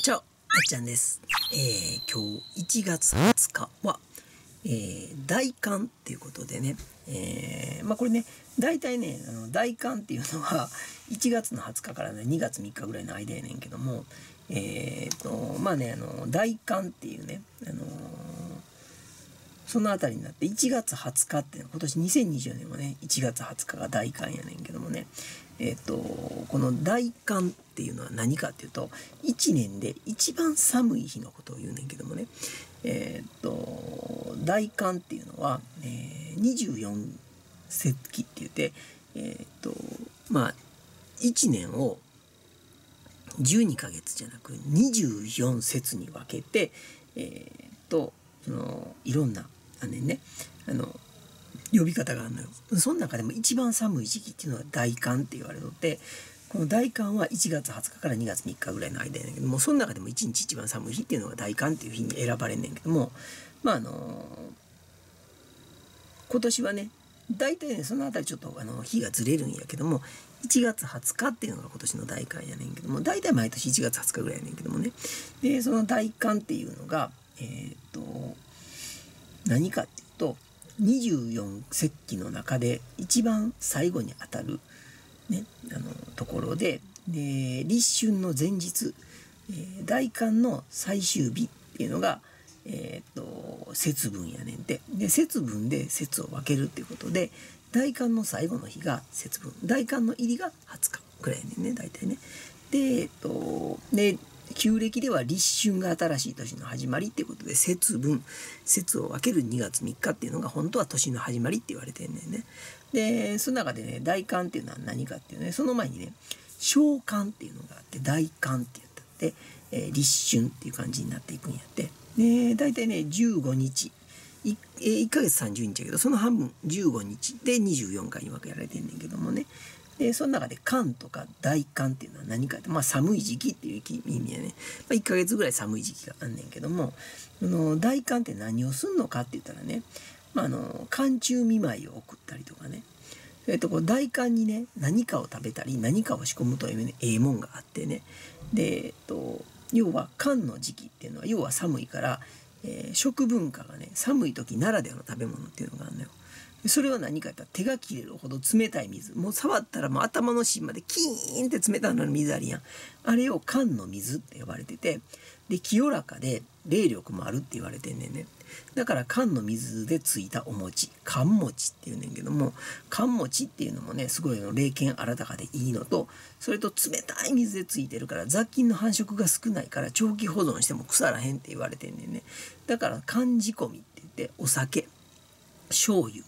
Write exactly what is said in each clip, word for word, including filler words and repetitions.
ちは、たっちゃんです。えー、今日いちがつはつかは、えー、大寒っていうことでね、えー、まあこれね、大体ね、あの大寒っていうのはいちがつのはつかから、ね、にがつみっかぐらいの間やねんけども、えーと、まあね、あの大寒っていうね、あのー、そのあたりになっていちがつはつかって、今年にせんにじゅうねんはね、いちがつはつかが大寒やねんけどもね、えーと、この大寒っていうのは何かっていうと、いちねんで一番寒い日のことを言うねんけどもね、えーと、大寒っていうのは、えー、にじゅうよんせつきって言って、えーと、まあ、いちねんをじゅうにかげつじゃなくにじゅうよんせつに分けて、えーと、その、いろんな、あのね、あの、呼び方があるのよ。その中でも一番寒い時期っていうのは大寒って言われとって、この大寒はいちがつはつかからにがつみっかぐらいの間やねんけども、その中でもいちにち一番寒い日っていうのが大寒っていう日に選ばれんねんけども、まああのー、今年はね、大体ね、そのあたりちょっとあの日がずれるんやけども、いちがつはつかっていうのが今年の大寒やねんけども、大体毎年いちがつはつかぐらいやねんけどもね。で、その大寒っていうのが、えー、っと、何かっていうと、にじゅうよんせっきの中で一番最後にあたる、ね、あのところで、で立春の前日、えー、大寒の最終日っていうのが、えー、と節分やねんて。で節分で節を分けるっていうことで、大寒の最後の日が節分、大寒の入りがはつかくらいやねんね、大体ね。で、えー、とで旧暦では立春が新しい年の始まりっていうことで、節分、節を分けるにがつみっかっていうのが本当は年の始まりって言われてんねんね。で、その中でね、大寒っていうのは何かっていうね、その前にね、小寒っていうのがあって、大寒って言ったって、えー、立春っていう感じになっていくんやって。で、大体ね、じゅうごにち。いっかげつさんじゅうにちやけど、その半分じゅうごにちでにじゅうよんかいに分けられてんねんけどもね。で、その中で寒とか大寒っていうのは何かって、まあ寒い時期っていう意味やね。まあいっかげつぐらい寒い時期があんねんけども、あの大寒って何をすんのかって言ったらね、まああの、寒中見舞いを送ったりとかね。えっと、こう大寒にね、何かを食べたり、何かを仕込むというね、ええもんがあってね。で、えっと、要は寒の時期っていうのは、要は寒いから、えー、食文化がね、寒い時ならではの食べ物っていうのがあるのよ。それは何かやったら、手が切れるほど冷たい水。もう触ったらもう頭の芯までキーンって冷たいの水ありやん。あれを寒の水って呼ばれてて、で、清らかで霊力もあるって言われてんねんね。だから寒の水でついたお餅、寒餅っていうねんけども、寒餅っていうのもね、すごいの霊験新たかでいいのと、それと冷たい水でついてるから、雑菌の繁殖が少ないから長期保存しても腐らへんって言われてんねんね。だから寒仕込みって言って、お酒、醤油、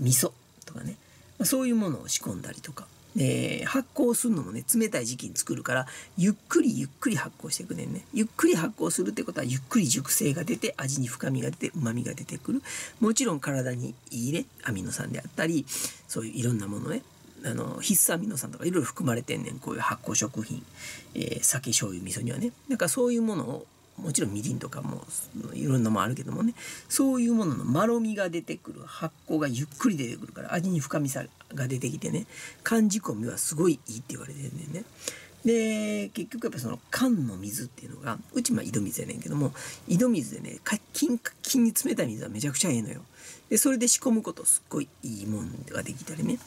味噌とかね、そういうものを仕込んだりとか、えー、発酵するのもね、冷たい時期に作るからゆっくりゆっくり発酵していくねんね。ゆっくり発酵するってことはゆっくり熟成が出て、味に深みが出て、旨みが出てくる。もちろん体にいいね、アミノ酸であったり、そういういろんなものね、あの必須アミノ酸とかいろいろ含まれてんねん、こういう発酵食品、えー、酒、醤油、味噌にはね。だからそういうものを、もちろんみりんとかもいろんなもあるけどもね、そういうもののまろみが出てくる、発酵がゆっくり出てくるから、味に深みさが出てきてね、寒仕込みはすごいいいって言われてるんだよね。で、結局やっぱその寒の水っていうのが、うちまあ井戸水やねんけども、井戸水でね、キンキンに冷たい水はめちゃくちゃええのよ。で、それで仕込むことすっごいいいもんができたりね。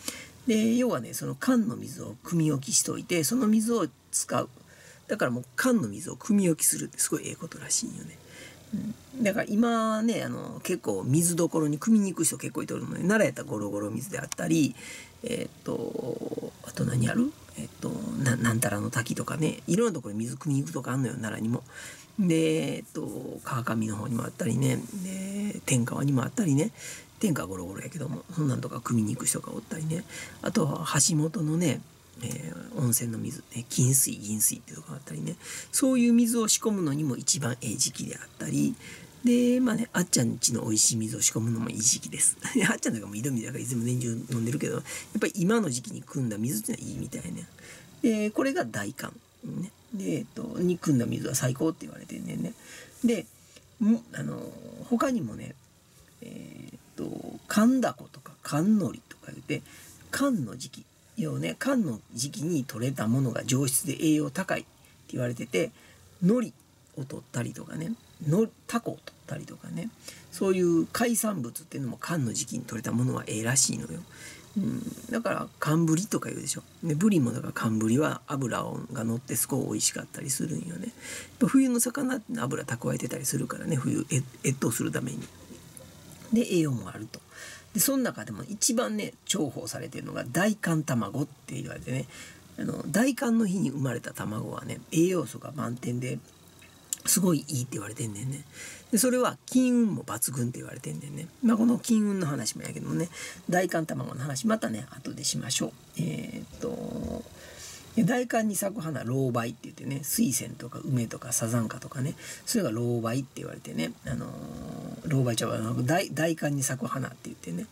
で、要はね、その寒の水を汲み置きしといて、その水を使う。だからもう寒の水を汲み置きするってすごいええことらしいよね。うん、だから今ね、あの結構水どころに汲みに行く人結構いてるので、ね、奈良やったらゴロゴロ水であったり、えっと、あと何ある、えっと、な, なんたらの滝とかね、いろんなところに水汲みに行くとかあんのよ、奈良にも。で、えっと、川上の方にもあったりね、で天川にもあったりね、天川ゴロゴロやけども、そんなんとか汲みに行く人がおったりね、あとは橋本のね、えー、温泉の水、ね、金水銀水っていうのがあったりね、そういう水を仕込むのにも一番ええ時期であったり、で、まあね、あっちゃん家の美味しい水を仕込むのもいい時期です。あっちゃんなんかもう井戸水だからいつも年中飲んでるけど、やっぱり今の時期に汲んだ水ってのはいいみたいね。で、これが大寒、ね。で、えっと、に汲んだ水は最高って言われてんねんね。で、あの、他にもね、えー、っと、寒だことか寒のりとか言って、寒の時期。要ね、寒の時期に採れたものが上質で栄養高いって言われてて、海苔を取ったりとかね、のタコを取ったりとかね、そういう海産物っていうのも寒の時期に取れたものはええらしいのよ。うん、だから寒ぶりとか言うでしょ。でブリもだから寒ぶりは油が乗ってすごい美味しかったりするんよね。冬の魚って油蓄えてたりするからね、冬越冬するために。で栄養もあると。でその中でも一番ね重宝されてるのが大寒卵って言われてね、あの大寒の日に生まれた卵はね栄養素が満点ですごいいいって言われてんねんね。でそれは金運も抜群って言われてんねんね。まあこの金運の話もやけどもね、大寒卵の話またね後でしましょう。えー、っと大寒に咲く花ロウバイって言ってね、水仙とか梅とかサザンカとかね、それがロウバイって言われてね、あのー、ロウバイちゃう 大, 大寒に咲く花って言ってね、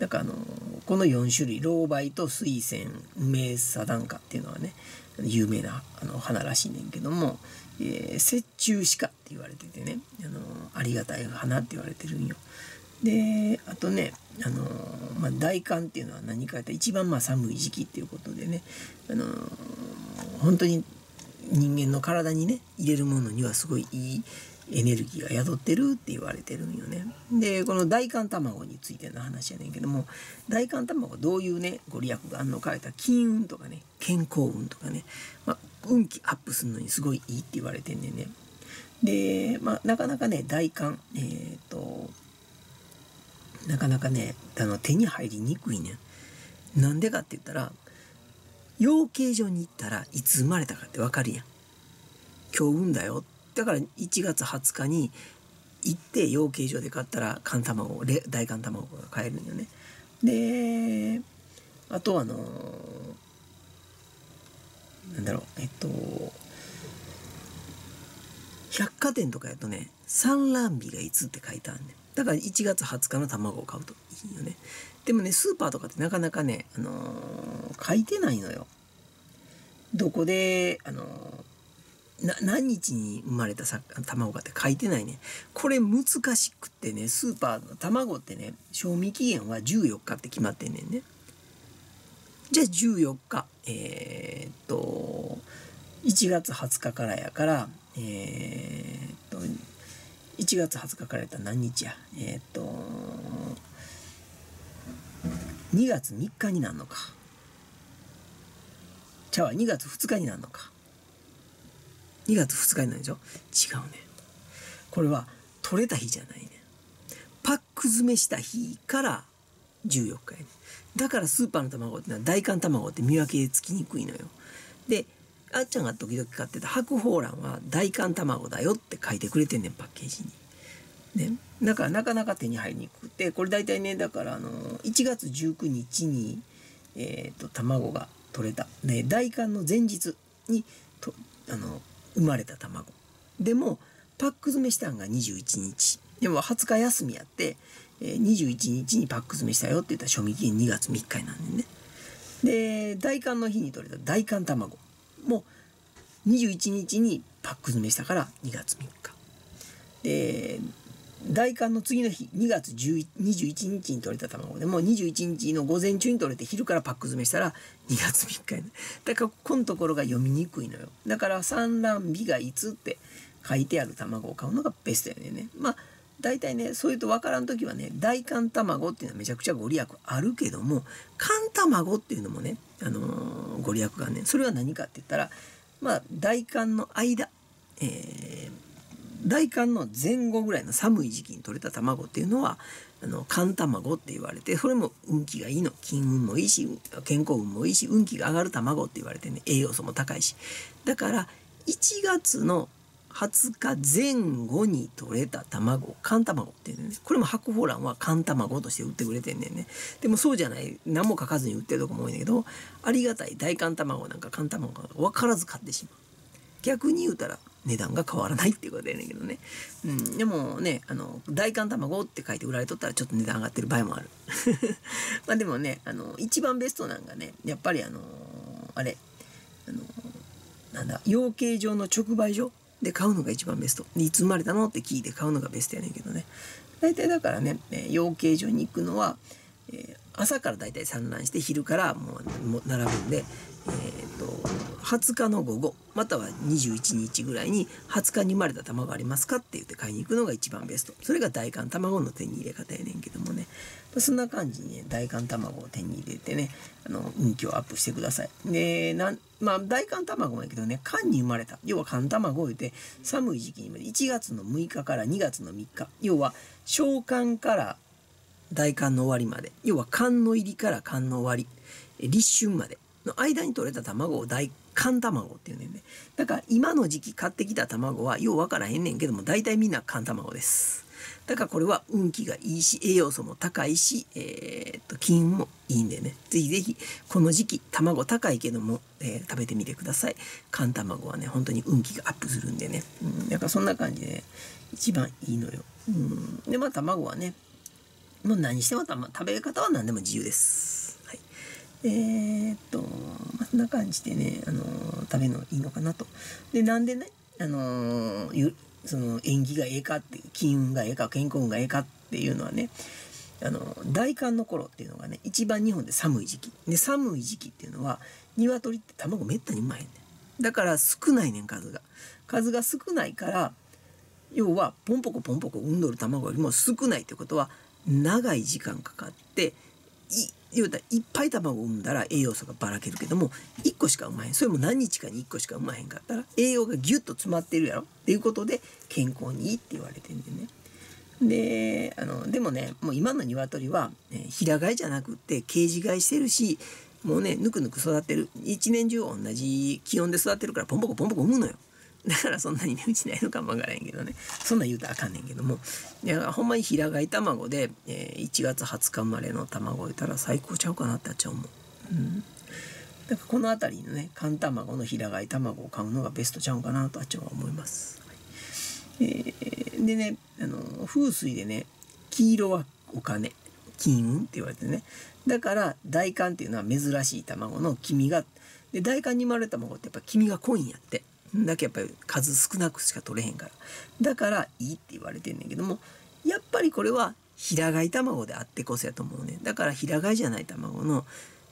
だからあのー、このよんしゅるいロウバイと水仙梅サザンカっていうのはね有名なあの花らしいねんけども、えー、雪中鹿って言われててね、あのー、ありがたい花って言われてるんよ。であとね、あのーまあ、大寒っていうのは何かやったら一番まあ寒い時期っていうことでね、あのー、本当に人間の体にね入れるものにはすごいいいエネルギーが宿ってるって言われてるんよね。でこの大寒卵についての話やねんけども、大寒卵どういうねご利益があんのか言ったら金運とかね健康運とかね、まあ、運気アップするのにすごいいいって言われてんねんね。で、まあ、なかなかね大寒えー、っとなかなかねあの手に入りにくいねん。なんでかって言ったら養鶏場に行ったらいつ生まれたかって分かるやん。今日産んだよ。だからいちがつはつかに行って養鶏場で買ったら寒卵大寒卵が買えるんよね。であとあのなんだろうえっと百貨店とかやとね産卵日がいつって書いてあるねん。だからいちがつはつかの卵を買うといいよね。でもねスーパーとかってなかなかね、あのー、書いてないのよ。どこで、あのー、な何日に生まれたさ卵かって書いてないね。これ難しくってね、スーパーの卵ってね賞味期限はじゅうよっかって決まってんねんね。じゃあじゅうよっかえー、っといちがつはつかからやからえー、っといちがつはつかからやったら何日やえー、っとにがつみっかになるのかちゃうわにがつふつかになるのかにがつふつかになるでしょ。違うね、これは取れた日じゃないね。パック詰めした日からじゅうよっかやね。だからスーパーの卵ってのは大寒卵って見分けつきにくいのよ。であっちゃんが時々買ってた白鳳卵は大寒卵だよって書いてくれてんねんパッケージに。ね、だからなかなか手に入りにくくて、これ大体ねだからあのいちがつじゅうくにちに、えー、と卵が取れた、ね、大寒の前日にとあの生まれた卵でもパック詰めしたんがにじゅういちにちでもはつか休みやって、えー、にじゅういちにちにパック詰めしたよって言ったら賞味期限にがつみっかになんねんね。で大寒の日に取れた大寒卵もうにじゅういちにちにパック詰めしたからにがつみっかで大寒の次の日にがつにじゅういちにちに取れた卵でもにじゅういちにちの午前中に取れて昼からパック詰めしたらにがつみっかやね。だからここのところが読みにくいのよ。だから産卵日がいつって書いてある卵を買うのがベストやね。まあ大体ねそういうと分からん時はね大寒卵っていうのはめちゃくちゃご利益あるけども、寒卵っていうのもね、あのー、ご利益がね、それは何かって言ったらまあ大寒の間、えー、大寒の前後ぐらいの寒い時期に取れた卵っていうのはあの寒卵って言われて、それも運気がいいの。金運もいいし健康運もいいし運気が上がる卵って言われてね、栄養素も高いし。だからいちがつのはつかぜん後に取れた卵寒卵っていうね、これも白鳳卵は寒卵として売ってくれてんねんね。でもそうじゃない何も書かずに売ってるとこも多いんだけど、ありがたい大寒卵なんか寒卵が分からず買ってしまう。逆に言うたら値段が変わらないっていうことやねんけどね、うん、でもねあの大寒卵って書いて売られとったらちょっと値段上がってる場合もあるまあでもねあの一番ベストなんかねやっぱりあのあれあのなんだ養鶏場の直売所で買うのが一番ベスト。いつ生まれたのって聞いて買うのがベストやねんけどね。大体だからね養鶏場に行くのは、えー、朝から大体産卵して昼からもう並ぶんで、えー、とはつかの午後またはにじゅういちにちぐらいにはつかに生まれた卵ありますかって言って買いに行くのが一番ベスト。それが大寒卵の手に入れ方やねんけどもね、そんな感じにね大寒卵を手に入れてねあの運気をアップしてください。でなんまあ大寒卵もやけどね、寒に生まれた要は寒卵を言って寒い時期に生まれいちがつのむいかからにがつのみっか、要は小寒から大寒の終わりまで、要は寒の入りから寒の終わり立春までの間に取れた卵を大寒卵っていうねんね。だから今の時期買ってきた卵はよう分からへんねんけども大体みんな寒卵です。だからこれは運気がいいし栄養素も高いし、えー、っと金運もいいんでね、ぜひぜひこの時期卵高いけども、えー、食べてみてください。寒卵はね本当に運気がアップするんでね、うん、だからそんな感じで、ね、一番いいのよ。うんでまあ卵はねもう何してもた、ま、食べ方は何でも自由です。はい、えー、っと、まあ、そんな感じでね、あのー、食べるのがいいのかなと。で、なんでね、あのー、その縁起がええかって、金運がええか、健康運がええかっていうのはね、あのー、大寒の頃っていうのがね、一番日本で寒い時期。で、寒い時期っていうのは、鶏って卵めったにうまいねん。だから少ないねん、数が。数が少ないから、要は、ポンポコポンポコ産んどる卵よりも少ないってことは、長い時間かかってい言うたらいっぱい卵を産んだら栄養素がばらけるけどもいっこしか産まへん、それも何日かにいっこしか産まへんかったら栄養がギュッと詰まってるやろっていうことで健康にいいって言われてんでね。であのでもねもう今の鶏は、ね、平飼いじゃなくってケージ飼いしてるしもうねぬくぬく育ってる、一年中同じ気温で育ってるからポンポコポンポコ産むのよ。だからそんなにねうちないのかもわからへんけどね、そんなん言うたらあかんねんけども、いやほんまに平飼い卵で、えー、いちがつはつか生まれの卵を入れたら最高ちゃうかなってあっちゃ思う、うん、だからこの辺りのね寒卵の平飼い卵を買うのがベストちゃうかなとあっちゃ思います、はいえー、でねあの風水でね黄色はお金金運って言われてね、だから大寒っていうのは珍しい卵の黄身がで大寒に生まれた卵ってやっぱ黄身が濃いんやってだけやっぱり数少なくしか取れへんからだからいいって言われてんねんけども、やっぱりこれは平飼い卵であってこそやと思うね。だから平飼いじゃない卵の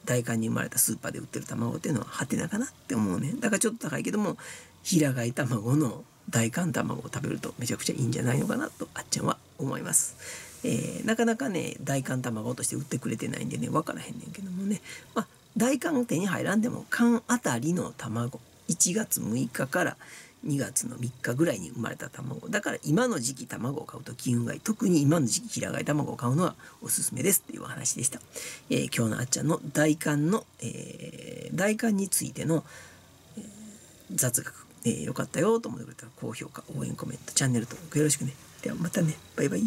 大寒に生まれたスーパーで売ってる卵っていうのはハテナかなって思うね。だからちょっと高いけども平飼い卵の大寒卵を食べるとめちゃくちゃいいんじゃないのかなとあっちゃんは思います、えー、なかなかね大寒卵として売ってくれてないんでね分からへんねんけどもね、まあ大寒手に入らんでも寒あたりの卵いちがつむいかからにがつのみっかぐらいに生まれた卵だから今の時期卵を買うと金運がいい、特に今の時期平飼い卵を買うのはおすすめですっていうお話でした、えー、今日のあっちゃんの大寒の、えー、大寒についての、えー、雑学、えー、よかったよと思ってくれたら高評価応援コメントチャンネル登録よろしくね。ではまたね、バイバイ。